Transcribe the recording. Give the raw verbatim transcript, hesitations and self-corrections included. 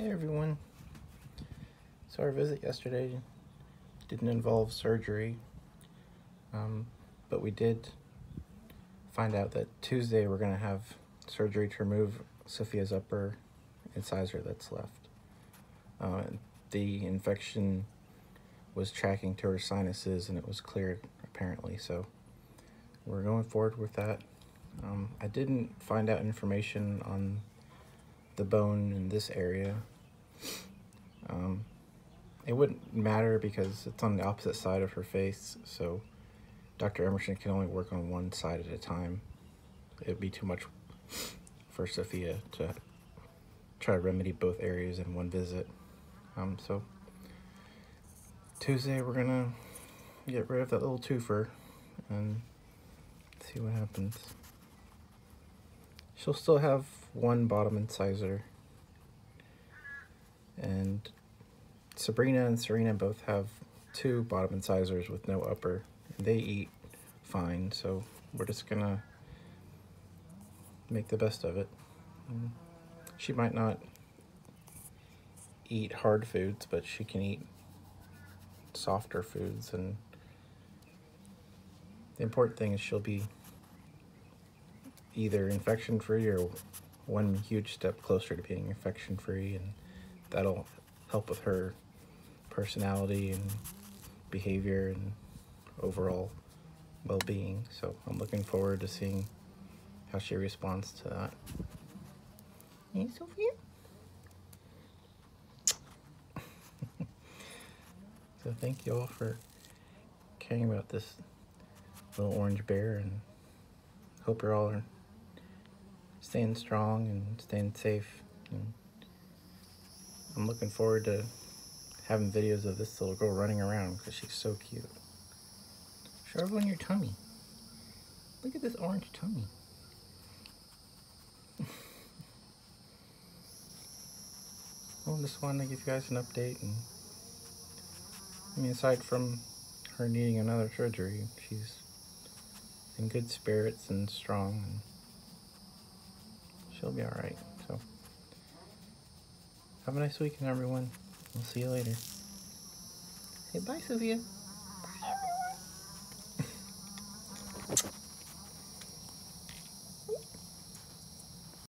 Hey everyone. So our visit yesterday didn't involve surgery, um, but we did find out that Tuesday we're going to have surgery to remove Sophia's upper incisor that's left. Uh, the infection was tracking to her sinuses and it was cleared apparently, so we're going forward with that. Um, I didn't find out information on the bone in this area. Um, it wouldn't matter because it's on the opposite side of her face, so Doctor Emerson can only work on one side at a time. It'd be too much for Sophia to try to remedy both areas in one visit. Um, so Tuesday we're gonna get rid of that little twofer and see what happens. She'll still have one bottom incisor, and Sabrina and Serena both have two bottom incisors with no upper. They eat fine, so we're just gonna make the best of it. She might not eat hard foods, but she can eat softer foods, and the important thing is she'll be either infection-free or one huge step closer to being infection-free, and that'll help with her personality and behavior and overall well-being. So I'm looking forward to seeing how she responds to that. Hey, Sophia? So thank you all for caring about this little orange bear, and hope you're all are staying strong and staying safe. And I'm looking forward to having videos of this little girl running around because she's so cute. Show everyone your tummy. Look at this orange tummy. Well, just wanted to give you guys an update. And I mean, aside from her needing another surgery, she's in good spirits and strong. And she'll be all right. So have a nice weekend, everyone. We'll see you later. Say bye, Sophia.